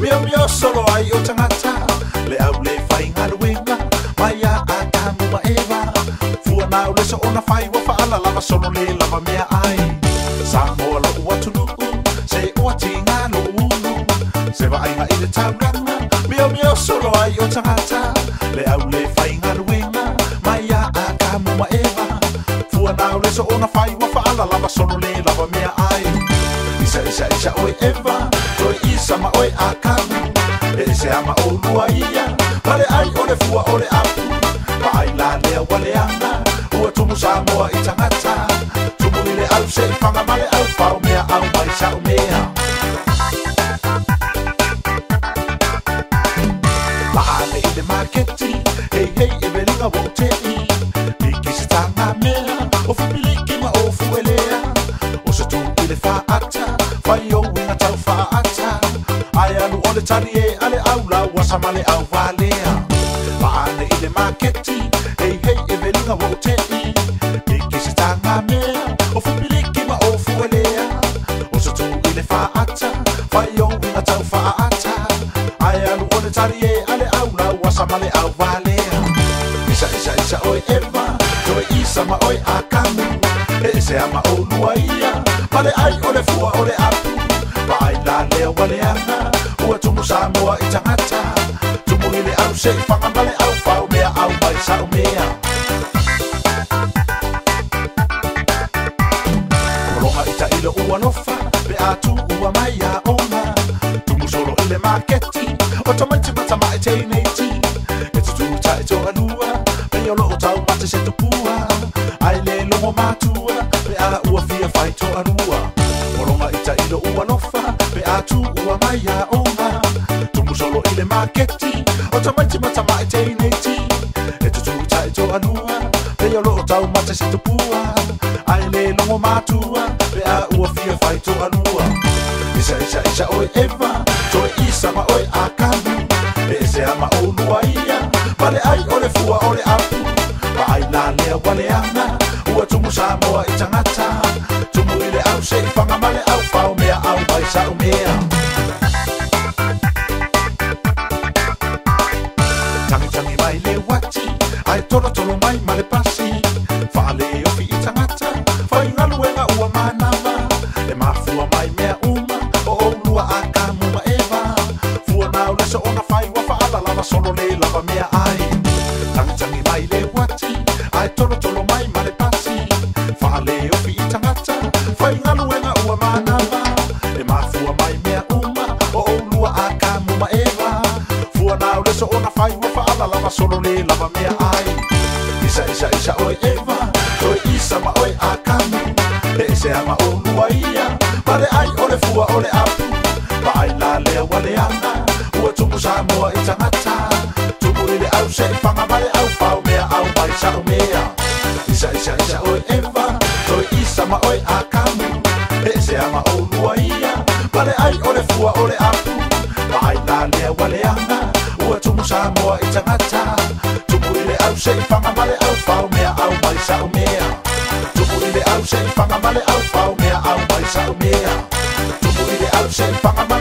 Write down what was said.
Mio mio solo ai o tangata le aule fai ngaluinga maya atamu ma eva fua na ule so ona fai wa fa ala lava solo le lava mea ai samo la ua tunu se ua tinga lulu se va ai ma ile tauranga mio mio solo ai o tangata le aule fai ngaluinga maya atamu ma eva fua na ule so ona fai wa fa ala lava solo le lava mea ai isa isa isa oi eva sama oi akamu ese ama olua ia pale ai ole fua ole apu pa ai la lea wale anga ua tumu samoa i tangata tumu ile au se fanga male au fau mea au mai sau mea paale i de marketi hei hei e veringa wotei ikisi tanga mea o fipiliki ma o fuelea o se tu ile faata fai o winga tau faata Ayalu ole tani e ale au la wasamale au valea Paale ile maketi, hei hei e velinga wotei Nikisi tanga mea, ofupiliki ma ofuelea Osotu ile faata, fayongi na tau faata Ayalu ole tani e ale au la wasamale au valea Isa isa isa oi eva, toi isa ma oi akamu Ese ama olua ia, pale ai ole fua ole apu Paila leo waleana Tumu samoa i tangata Tumu hile au se fanga male au fau mea au mai sau mea Kolonga ita ilo ua nofa Pe atu ua mai a ona Tumu solo ile maketi Otomaiti matama e teineti Etu tuta eto anua Meo lo utau mate se tupua Aile longo matua Pe a ua fia fai to anua Kolonga ita ilo ua nofa Pe atu ua mai a ona Solo ile maketi, otamati matama e teineti E tututa e to anua, peo lo tau mate se tupua Aile longo matua, pea ua fia fai to anua Isa isa isa oi eva, toi isa ma oi akamu Ese ama olua ia, pale ai ole fua ole apu Pa aila lea waleana, ua tumu samoa i tangata Tumu ile au se fanga male au fau mea au mai sau mea Tolo tolo mai male pasi Fale ofi i tangata Fai ngaluenga ua manama E mafua mai mea uma O olua akamu ma eva Fua nao leso ona fai wa faala Lava solo le lava mea ai Tangitangi mai le wati Ai tolo tolo mai male pasi Fale ofi i tangata Fai ngaluenga ua manama E mafua mai mea uma O olua akamu ma eva Fua nao leso ona fai wa faala Lava solo le lava mea ai Isa isa oi eva, toi isa ma oi akamu Ese ama olua ia, pale ai ole fua ole apu Pa ai la lea waleana, ua tumu samoa i tangata Tumu ile au se fanga male au fau mea au mai sau mea Isa isa isa oi eva, toi isa ma oi akamu Ese ama olua ia, pale ai ole fua ole apu Pa ai la lea waleana, ua tumu samoa i tangata Se fanga male au fau mea au mai sau mea Tumu ile au se fanga male au fau mea au mai sau mea Tumu ile au se fanga male